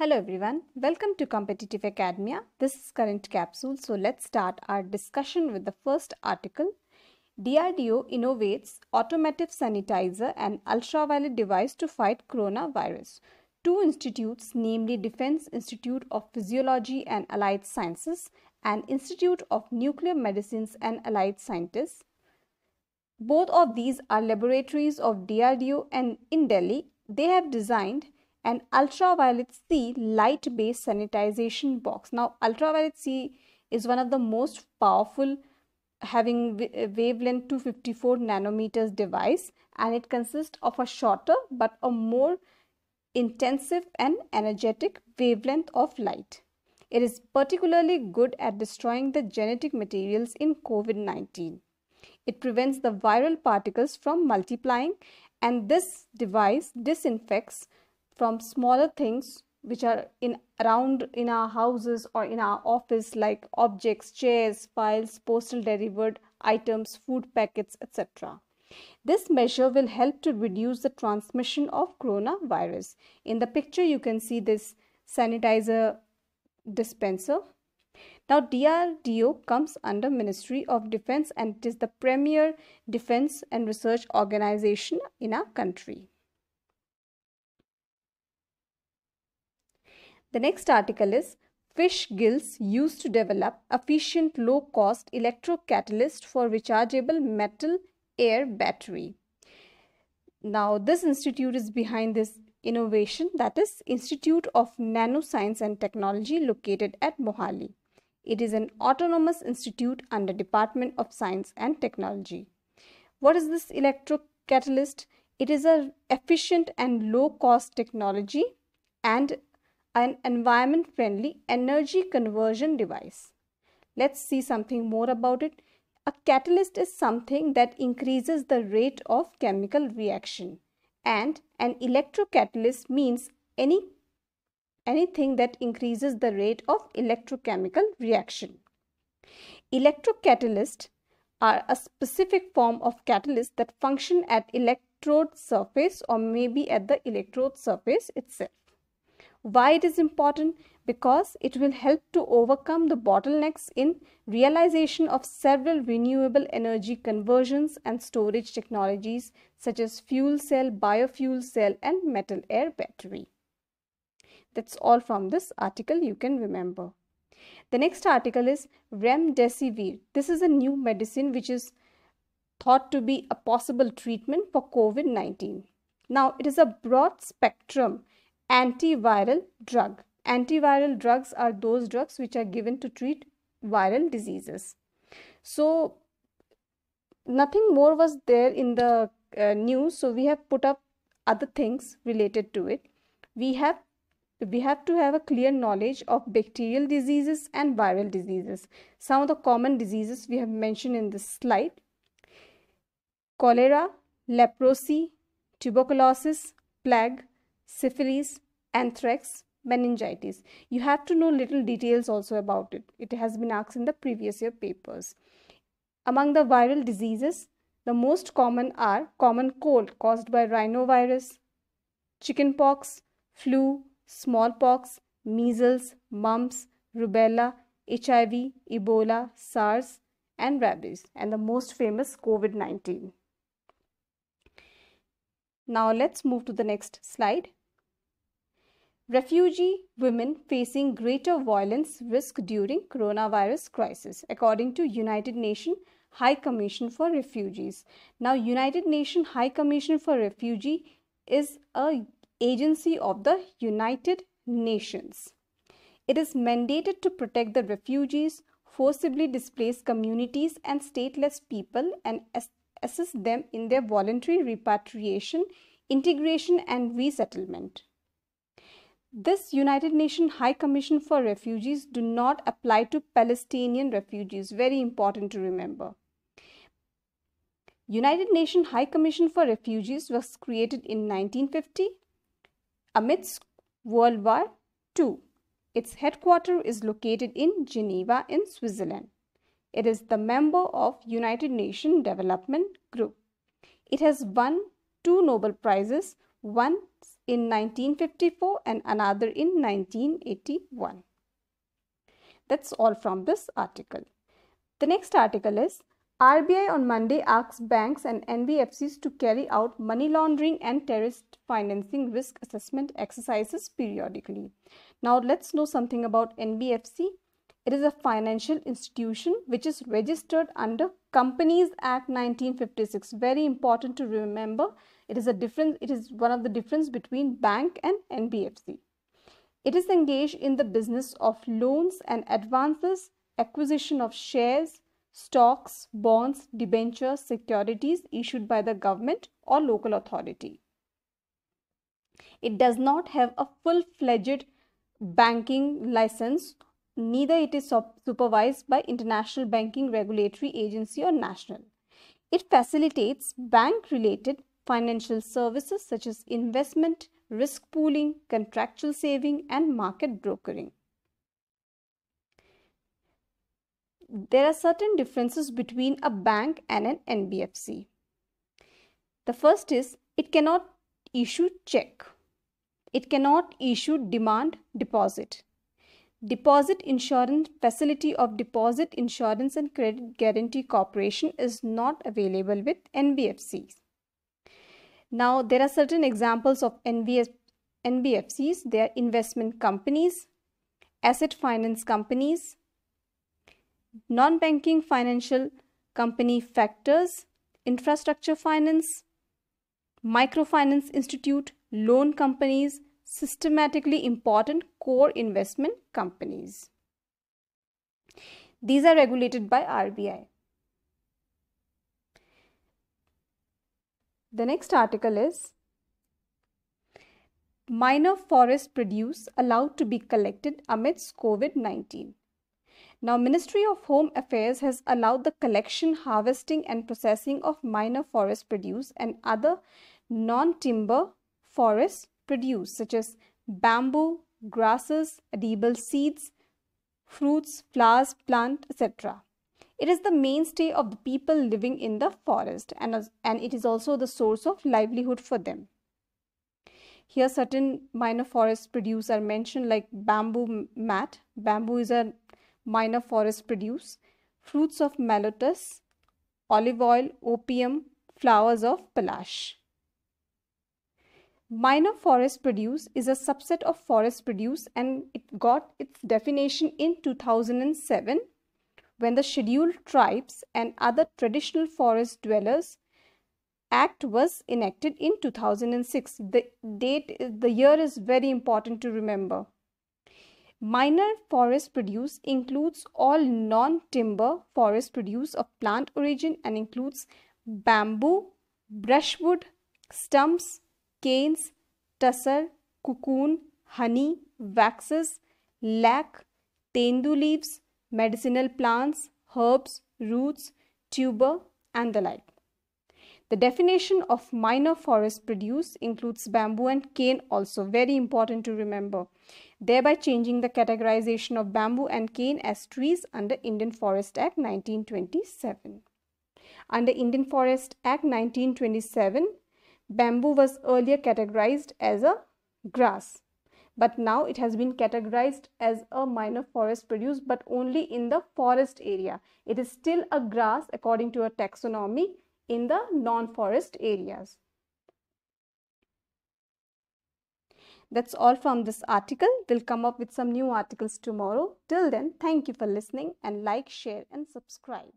Hello everyone, welcome to Competitive Academia. This is current capsule, so let's start our discussion with the first article. DRDO innovates automatic sanitizer and ultraviolet device to fight coronavirus. Two institutes, namely Defense Institute of Physiology and Allied Sciences and Institute of Nuclear Medicines and Allied Scientists. Both of these are laboratories of DRDO and in Delhi, they have designed an ultraviolet C light-based sanitization box. Now, ultraviolet C is one of the most powerful, having wavelength 254 nanometers device, and it consists of a shorter but a more intensive and energetic wavelength of light. It is particularly good at destroying the genetic materials in COVID-19. It prevents the viral particles from multiplying, and this device disinfects from smaller things which are around in our houses or in our office, like objects, chairs, files, postal delivered items, food packets, etc. This measure will help to reduce the transmission of coronavirus. In the picture, you can see this sanitizer dispenser. Now, DRDO comes under Ministry of Defense, and it is the premier defense and research organization in our country. The next article is Fish Gills Used to Develop Efficient Low-Cost Electrocatalyst for Rechargeable Metal Air Battery. Now, this institute is behind this innovation, that is Institute of Nanoscience and Technology located at Mohali. It is an autonomous institute under Department of Science and Technology. What is this electrocatalyst? It is an efficient and low-cost technology and an environment-friendly energy conversion device. Let's see something more about it. A catalyst is something that increases the rate of chemical reaction, and an electrocatalyst means anything that increases the rate of electrochemical reaction. Electrocatalysts are a specific form of catalyst that function at electrode surface or maybe at the electrode surface itself. Why it is important? Because it will help to overcome the bottlenecks in realization of several renewable energy conversions and storage technologies such as fuel cell, biofuel cell and metal air battery. That's all from this article you can remember. The next article is Remdesivir. This is a new medicine which is thought to be a possible treatment for COVID-19. Now, it is a broad spectrum antiviral drug. Antiviral drugs are those drugs which are given to treat viral diseases. So, nothing more was there in the news. So, we have put up other things related to it. We have to have a clear knowledge of bacterial diseases and viral diseases. Some of the common diseases we have mentioned in this slide: cholera, leprosy, tuberculosis, plague, syphilis, anthrax, meningitis. You have to know little details also about it. It has been asked in the previous year papers. Among the viral diseases, the most common are common cold caused by rhinovirus, chickenpox, flu, smallpox, measles, mumps, rubella, HIV, Ebola, SARS and rabies, and the most famous COVID-19. Now let's move to the next slide. Refugee women facing greater violence risk during coronavirus crisis, according to United Nations High Commission for Refugees. Now, United Nations High Commission for Refugees is an agency of the United Nations. It is mandated to protect the refugees, forcibly displaced communities and stateless people, and assist them in their voluntary repatriation, integration and resettlement. This United Nations High Commission for Refugees do not apply to Palestinian refugees. Very important to remember. United Nations High Commission for Refugees was created in 1950 amidst World War II. Its headquarters is located in Geneva in Switzerland. It is the member of United Nations Development Group. It has won 2 Nobel Prizes, one in 1954 and another in 1981. That's all from this article. The next article is RBI on Monday asks banks and NBFCs to carry out money laundering and terrorist financing risk assessment exercises periodically. Now let's know something about NBFC. It is a financial institution which is registered under Companies Act 1956. Very important to remember. It is one of the difference between bank and NBFC. It is engaged in the business of loans and advances, acquisition of shares, stocks, bonds, debentures, securities issued by the government or local authority. It does not have a full-fledged banking license, neither it is supervised by International Banking Regulatory Agency or national. It facilitates bank-related financial services such as investment, risk pooling, contractual saving and market brokering. There are certain differences between a bank and an NBFC. The first is it cannot issue check. It cannot issue demand deposit. Deposit Insurance Facility of Deposit Insurance and Credit Guarantee Corporation is not available with NBFCs. Now there are certain examples of NBFCs. They are investment companies, asset finance companies, non-banking financial company factors, infrastructure finance, microfinance institute, loan companies, systematically important core investment companies. These are regulated by RBI. The next article is minor forest produce allowed to be collected amidst COVID-19. Now, Ministry of Home Affairs has allowed the collection, harvesting and processing of minor forest produce and other non-timber forest produce such as bamboo, grasses, edible seeds, fruits, flowers, plant, etc. It is the mainstay of the people living in the forest and it is also the source of livelihood for them. Here certain minor forest produce are mentioned like bamboo mat. Bamboo is a minor forest produce, fruits of malotus, olive oil, opium, flowers of palash. Minor forest produce is a subset of forest produce and it got its definition in 2007 when the Scheduled Tribes and Other Traditional Forest Dwellers Act was enacted in 2006. The year is very important to remember. Minor forest produce includes all non-timber forest produce of plant origin and includes bamboo, brushwood, stumps, canes, tussar, cocoon, honey, waxes, lac, tendu leaves, medicinal plants, herbs, roots, tuber and the like. The definition of minor forest produce includes bamboo and cane also, very important to remember, thereby changing the categorization of bamboo and cane as trees under Indian Forest Act 1927. Under Indian Forest Act 1927, bamboo was earlier categorized as a grass, but now it has been categorized as a minor forest produce but only in the forest area. It is still a grass according to a taxonomy in the non-forest areas. That's all from this article. We'll come up with some new articles tomorrow. Till then, thank you for listening and like, share and subscribe.